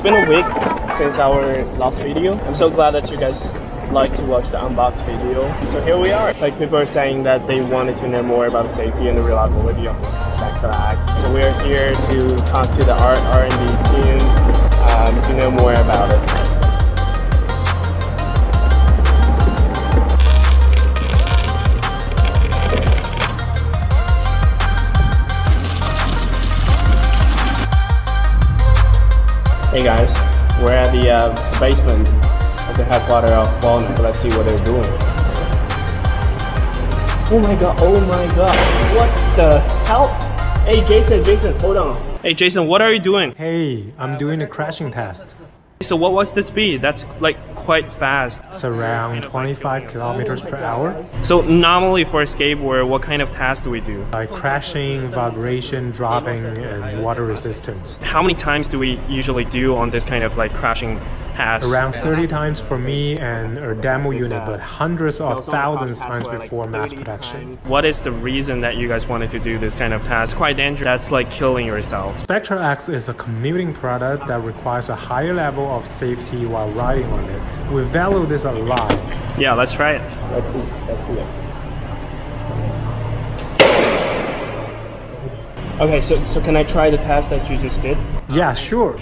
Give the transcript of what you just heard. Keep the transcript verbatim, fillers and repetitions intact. It's been a week since our last video. I'm so glad that you guys like to watch the unbox video. So here we are. Like, people are saying that they wanted to know more about the safety and the reliability of the Spectra X. So we're here to talk to the R and D team um, to know more about it. Hey guys, we're at the uh, basement of the headquarters of Walnut. Let's see what they're doing. Oh my god, oh my god, what the hell? Hey Jason, Jason, hold on. Hey Jason, what are you doing? Hey, I'm doing a crashing test. So what was the speed? That's like quite fast. It's around twenty-five kilometers per hour. So normally for a skateboard, what kind of tests do we do? By crashing, vibration, dropping, and water resistance. How many times do we usually do on this kind of like crashing test? Around thirty times for me and a demo unit, but hundreds of thousands times before mass production. What is the reason that you guys wanted to do this kind of test? Quite dangerous. That's like killing yourself. Spectra X is a commuting product that requires a higher level of safety while riding on it. We value this a lot. Yeah, let's try it. Let's see. Let's see it. Okay, so so can I try the test that you just did? Yeah, sure.